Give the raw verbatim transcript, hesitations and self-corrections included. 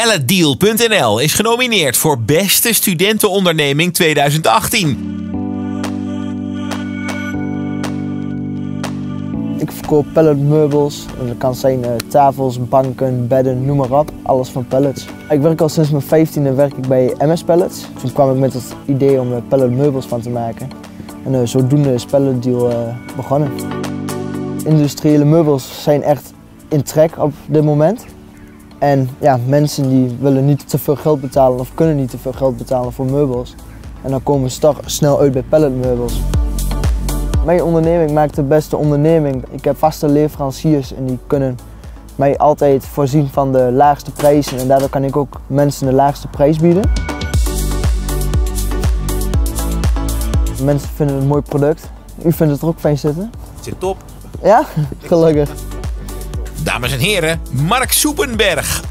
PalletDeal punt n l is genomineerd voor Beste Studentenonderneming tweeduizend achttien. Ik verkoop palletmeubels. Dat kan zijn tafels, banken, bedden, noem maar op. Alles van pallets. Ik werk al sinds mijn vijftiende werk ik bij M S Pallets. Toen kwam ik met het idee om palletmeubels van te maken. En zodoende is PalletDeal begonnen. Industriële meubels zijn echt in trek op dit moment. En ja, mensen die willen niet te veel geld betalen of kunnen niet te veel geld betalen voor meubels. En dan komen ze toch snel uit bij palletmeubels. Mijn onderneming maakt de beste onderneming. Ik heb vaste leveranciers en die kunnen mij altijd voorzien van de laagste prijzen. En daardoor kan ik ook mensen de laagste prijs bieden. Mensen vinden het een mooi product. U vindt het er ook fijn zitten? Het zit top. Ja? Gelukkig. Dames en heren, Marc Soepenberg,